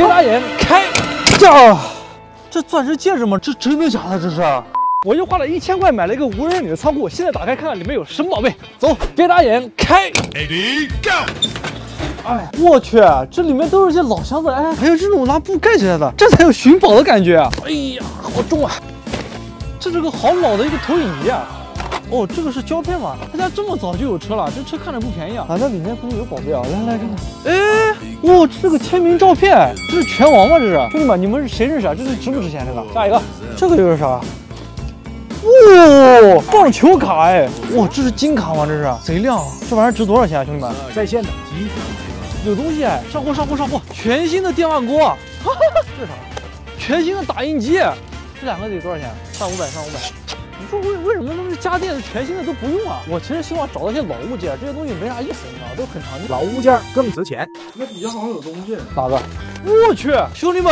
别打眼，开！呀，这钻石戒指吗？这真的假的？这是？我又花了1000块买了一个无人领的仓库，现在打开看看里面有什么宝贝。走，别打眼，开 ！Ready go！ 哎，我去，这里面都是些老箱子，哎，还有这种拿布盖起来的，这才有寻宝的感觉啊！哎呀，好重啊！这是个好老的一个投影仪啊！哦，这个是胶片嘛？大家这么早就有车了，这车看着不便宜啊！啊，那里面估计有宝贝啊！来来看看，哎，哇，这是个签名照片，这是拳王吗？这是？兄弟们，你们谁认识啊？这是值不值钱？这个？下一个，这个又是啥？ 哦，棒球卡哎！哇，这是金卡吗？这是贼亮！这玩意儿值多少钱啊，兄弟们？在线的，有东西哎！上货上货上货！全新的电饭锅，哈哈，这是啥？全新的打印机，这两个得多少钱？上500。你说为什么那么家电全新的都不用啊？我其实希望找到一些老物件，这些东西没啥意思，你知道，都很常见。老物件更值钱。那底下好像有东西，哪个？我去，兄弟们！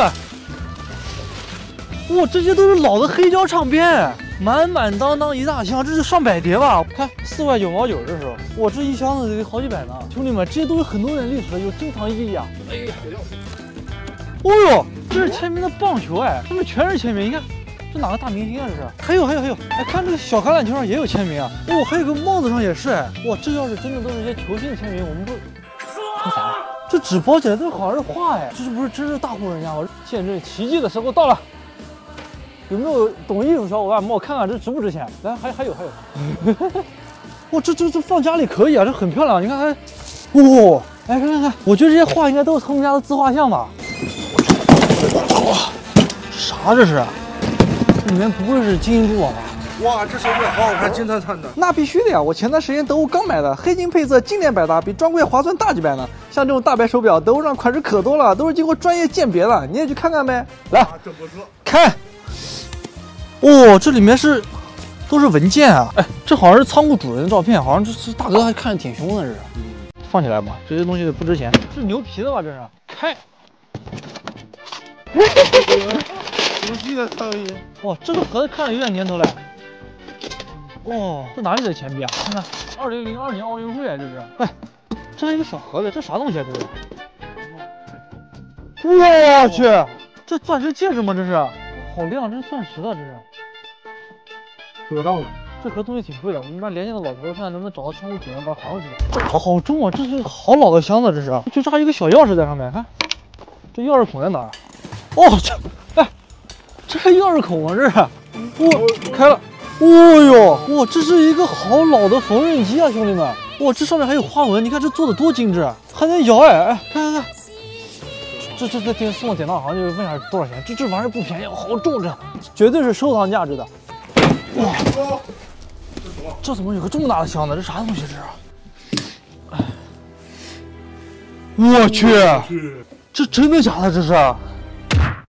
哇，这些都是老的黑胶唱片。 满满当当一大箱，这是100碟吧？看4块9毛9，这时候我这一箱子得好几百呢。兄弟们，这些都是很多年历史的，有珍藏意义啊！哎呀，哦呦，这是签名的棒球哎，上面全是签名。你看，这哪个大明星啊？这是？还有，哎，看这个小橄榄球上也有签名啊。哦，还有个帽子上也是哎。哇，这要是真的都是一些球星的签名，我们都看啥？这纸包起来都好像是画哎，这是不是真是大户人家？见证奇迹的时候到了。 有没有懂艺术小伙伴帮我看看这值不值钱？来，还有，哇，这放家里可以啊，这很漂亮。你看，还，哇，哎，看，我觉得这些画应该都是他们家的自画像吧？哇，啥这是？这里面不会是金银珠宝吧？哇，这手表好好看，金灿灿的。那必须的呀，我前段时间德欧刚买的，黑金配色，经典百搭，比专柜划算大几百呢。像这种大牌手表，德欧上款式可多了，都是经过专业鉴别的，你也去看看呗。来，这不错，看。 哦，这里面是都是文件啊！哎，这好像是仓库主人的照片，好像这大哥还看着挺凶的，这是。放起来吧，这些东西不值钱。这是牛皮的吧？这是。开。熟悉的苍蝇。哇，这个盒子看着有点年头了。哦，这哪里的钱币啊？看看，2002年奥运会啊，这是。哎，这还有一个小盒子，这啥东西啊？这是。我去，这钻石戒指吗？这是。 好亮，这是钻石的，这是。得到了，这盒东西挺贵的，我们班联系的老头看能不能找到仓库主人把它还回去。这好重啊，这是好老的箱子，这是。就差一个小钥匙在上面，看，这钥匙孔在哪儿？哦，这，哎，这还钥匙孔啊，这是。哇，开了。哦呦，哇，这是一个好老的缝纫机啊，兄弟们。哇，这上面还有花纹，你看这做的多精致，还能摇哎，哎，看。 这店送到典当行就问下多少钱，这玩意儿不便宜，好重这，绝对是收藏价值的。哇，这怎么有个这么大的箱子？这啥东西这是？我去，这真的假的？这是？